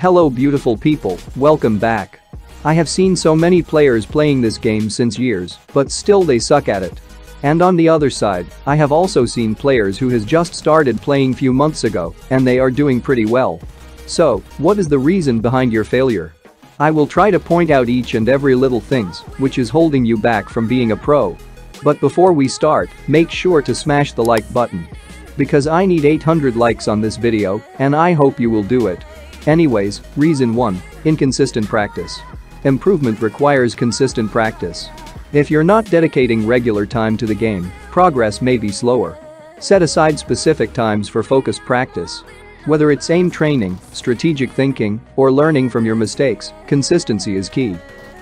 Hello beautiful people, welcome back. I have seen so many players playing this game since years, but still they suck at it. And on the other side, I have also seen players who has just started playing few months ago, and they are doing pretty well. So, what is the reason behind your failure? I will try to point out each and every little things which is holding you back from being a pro. But before we start, make sure to smash the like button. Because I need 800 likes on this video, and I hope you will do it. Anyways, reason 1, inconsistent practice. Improvement requires consistent practice. If you're not dedicating regular time to the game, progress may be slower. Set aside specific times for focused practice. Whether it's aim training, strategic thinking, or learning from your mistakes, consistency is key.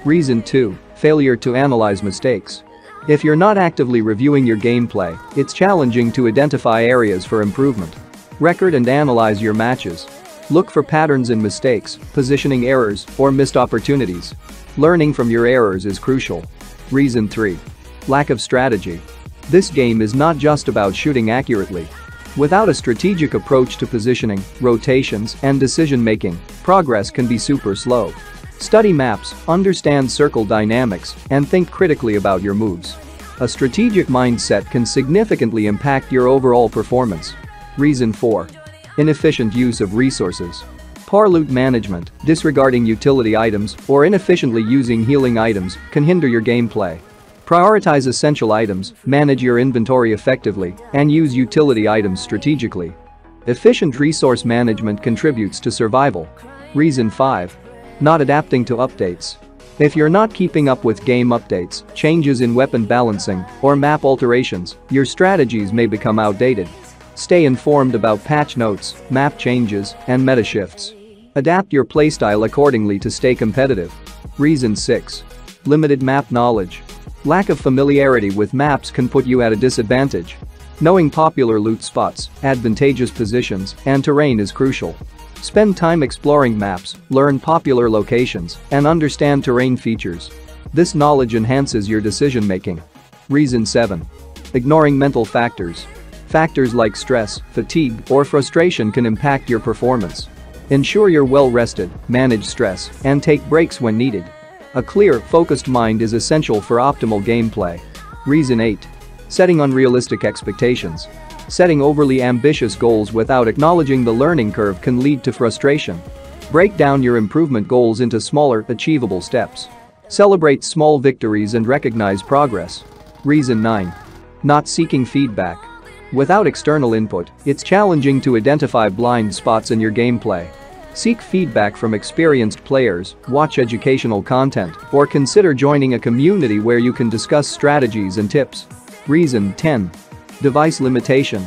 Reason 2, failure to analyze mistakes. If you're not actively reviewing your gameplay, it's challenging to identify areas for improvement. Record and analyze your matches. Look for patterns in mistakes, positioning errors, or missed opportunities. Learning from your errors is crucial. Reason 3. Lack of strategy. This game is not just about shooting accurately. Without a strategic approach to positioning, rotations, and decision-making, progress can be super slow. Study maps, understand circle dynamics, and think critically about your moves. A strategic mindset can significantly impact your overall performance. Reason 4. Inefficient use of resources. Poor loot management, disregarding utility items, or inefficiently using healing items can hinder your gameplay. Prioritize essential items, manage your inventory effectively, and use utility items strategically. Efficient resource management contributes to survival. Reason 5. Not adapting to updates. If you're not keeping up with game updates, changes in weapon balancing, or map alterations, your strategies may become outdated. Stay informed about patch notes, map changes, and meta shifts. Adapt your playstyle accordingly to stay competitive. Reason 6. Limited map knowledge. Lack of familiarity with maps can put you at a disadvantage. Knowing popular loot spots, advantageous positions, and terrain is crucial. Spend time exploring maps, learn popular locations, and understand terrain features. This knowledge enhances your decision-making. Reason 7. Ignoring mental factors. Factors like stress, fatigue, or frustration can impact your performance. Ensure you're well-rested, manage stress, and take breaks when needed. A clear, focused mind is essential for optimal gameplay. Reason 8. Setting unrealistic expectations. Setting overly ambitious goals without acknowledging the learning curve can lead to frustration. Break down your improvement goals into smaller, achievable steps. Celebrate small victories and recognize progress. Reason 9. Not seeking feedback. Without external input, it's challenging to identify blind spots in your gameplay. Seek feedback from experienced players, watch educational content, or consider joining a community where you can discuss strategies and tips. Reason 10. Device limitation.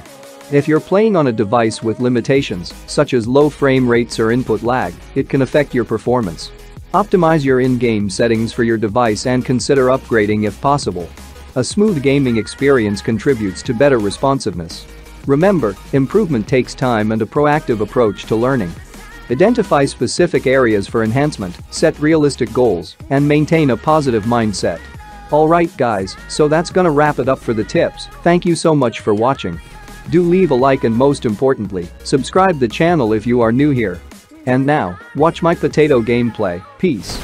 If you're playing on a device with limitations, such as low frame rates or input lag, it can affect your performance. Optimize your in-game settings for your device and consider upgrading if possible. A smooth gaming experience contributes to better responsiveness. Remember, improvement takes time and a proactive approach to learning. Identify specific areas for enhancement, set realistic goals, and maintain a positive mindset. Alright guys, so that's gonna wrap it up for the tips. Thank you so much for watching. Do leave a like and most importantly, subscribe the channel if you are new here. And now, watch my potato gameplay. Peace.